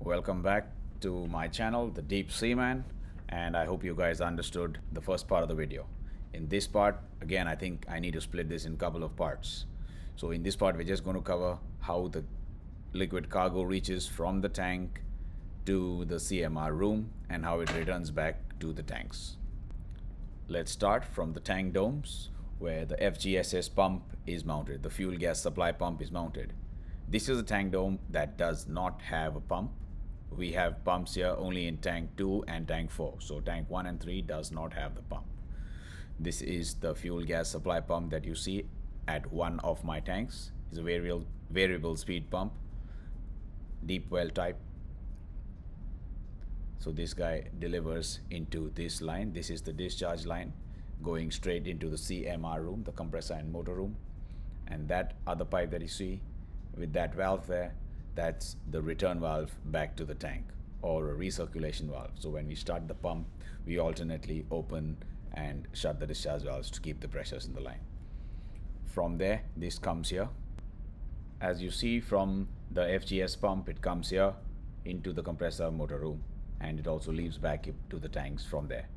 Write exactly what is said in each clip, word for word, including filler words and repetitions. Welcome back to my channel, The Deep Sea Man, and I hope you guys understood the first part of the video. In this part, again, I think I need to split this in a couple of parts. So in this part, we're just going to cover how the liquid cargo reaches from the tank to the C M R room and how it returns back to the tanks. Let's start from the tank domes where the F G S S pump is mounted, the fuel gas supply pump is mounted. This is a tank dome that does not have a pump. We have pumps here only in tank two and tank four. So tank one and three does not have the pump. This is the fuel gas supply pump that you see at one of my tanks. It's a variable, variable speed pump, deep well type. So this guy delivers into this line. This is the discharge line going straight into the C M R room, the compressor and motor room. And that other pipe that you see with that valve there, that's the return valve back to the tank, or a recirculation valve. So when we start the pump, we alternately open and shut the discharge valves to keep the pressures in the line. From there, this comes here. As you see from the F G S pump, it comes here into the compressor motor room, and it also leaves back to the tanks from there.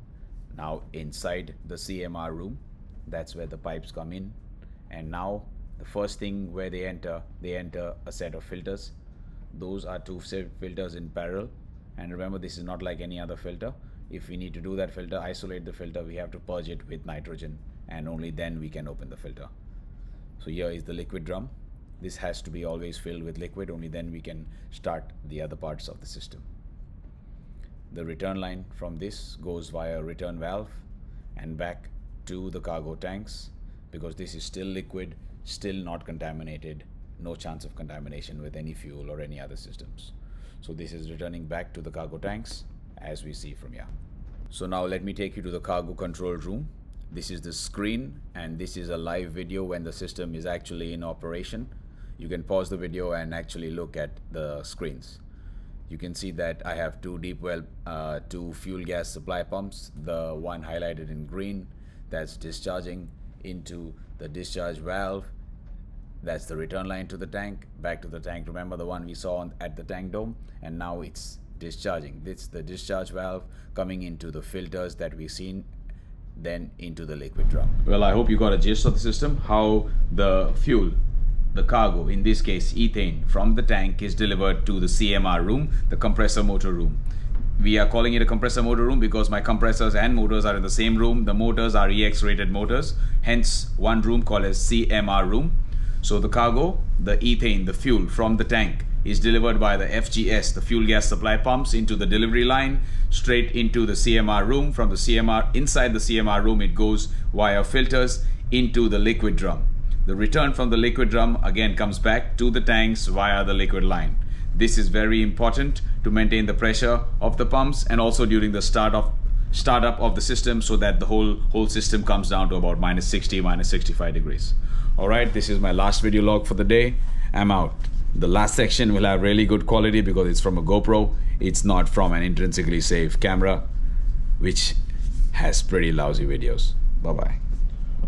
Now inside the C M R room, that's where the pipes come in, and now the first thing where they enter, they enter a set of filters. Those are two filters in parallel. And remember, this is not like any other filter. If we need to do that filter, isolate the filter, we have to purge it with nitrogen, and only then we can open the filter. So here is the liquid drum. This has to be always filled with liquid, only then we can start the other parts of the system. The return line from this goes via a return valve and back to the cargo tanks, because this is still liquid, still not contaminated, no chance of contamination with any fuel or any other systems. So this is returning back to the cargo tanks as we see from here. So now let me take you to the cargo control room. This is the screen, and this is a live video when the system is actually in operation. You can pause the video and actually look at the screens. You can see that I have two deep well, uh, two fuel gas supply pumps. The one highlighted in green, that's discharging into the discharge valve. That's the return line to the tank, back to the tank. Remember the one we saw on, at the tank dome, and now it's discharging. This the discharge valve coming into the filters that we've seen, then into the liquid drum. Well, I hope you got a gist of the system, how the fuel, the cargo, in this case ethane, from the tank is delivered to the C M R room, the compressor motor room. We are calling it a compressor motor room because my compressors and motors are in the same room. The motors are E X rated motors, hence one room called as C M R room. So the cargo, the ethane, the fuel from the tank is delivered by the F G S, the fuel gas supply pumps, into the delivery line, straight into the C M R room. From the C M R, inside the C M R room, it goes via filters into the liquid drum. The return from the liquid drum again comes back to the tanks via the liquid line. This is very important to maintain the pressure of the pumps, and also during the start of startup of the system, so that the whole whole system comes down to about minus sixty, minus sixty-five degrees. All right, this is my last video log for the day. I'm out. The last section will have really good quality because it's from a GoPro. It's not from an intrinsically safe camera, which has pretty lousy videos. Bye-bye.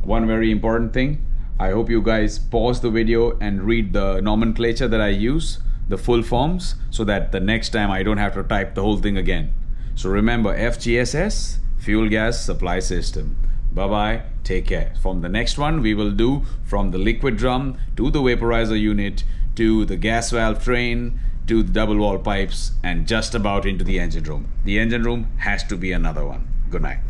One very important thing. I hope you guys pause the video and read the nomenclature that I use, the full forms, so that the next time I don't have to type the whole thing again. So remember, F G S S, fuel gas supply system. Bye-bye, take care. From the next one, we will do from the liquid drum to the vaporizer unit, to the gas valve train, to the double wall pipes, and just about into the engine room. The engine room has to be another one. Good night.